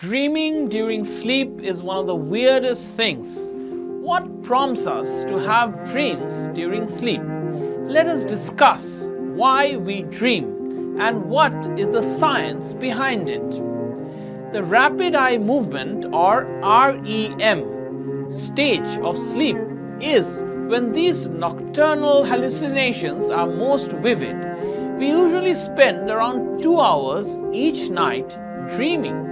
Dreaming during sleep is one of the weirdest things. What prompts us to have dreams during sleep? Let us discuss why we dream and what is the science behind it. The rapid eye movement, or REM, stage of sleep is when these nocturnal hallucinations are most vivid. We usually spend around 2 hours each night dreaming.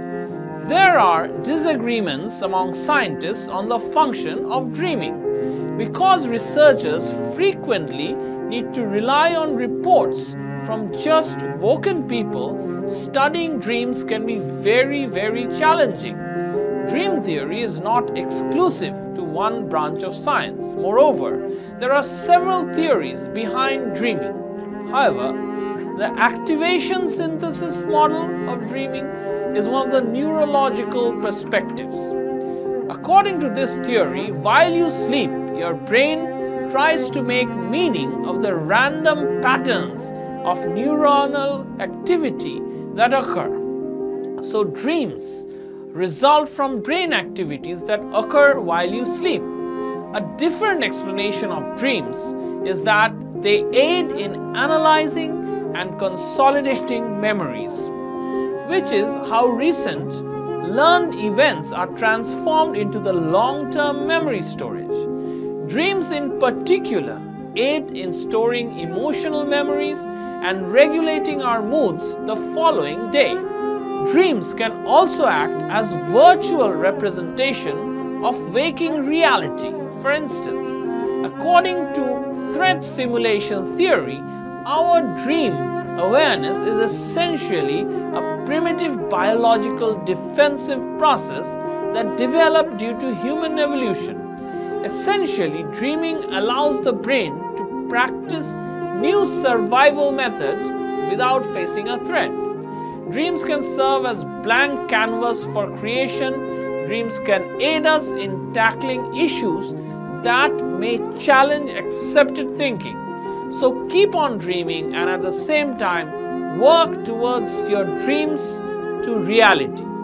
There are disagreements among scientists on the function of dreaming, because researchers frequently need to rely on reports from just woken people. Studying dreams can be very challenging. Dream theory is not exclusive to one branch of science. Moreover, there are several theories behind dreaming. However, the activation synthesis model of dreaming is one of the neurological perspectives. According to this theory, while you sleep, your brain tries to make meaning of the random patterns of neuronal activity that occur. So dreams result from brain activities that occur while you sleep. A different explanation of dreams is that they aid in analyzing and consolidating memories, which is how recent learned events are transformed into the long-term memory storage. Dreams in particular aid in storing emotional memories and regulating our moods the following day. Dreams can also act as virtual representation of waking reality. For instance, according to threat simulation theory, our dream awareness is essentially a primitive biological defensive process that developed due to human evolution. Essentially, dreaming allows the brain to practice new survival methods without facing a threat. Dreams can serve as blank canvas for creation. Dreams can aid us in tackling issues that may challenge accepted thinking. So keep on dreaming, and at the same time work towards your dreams to reality.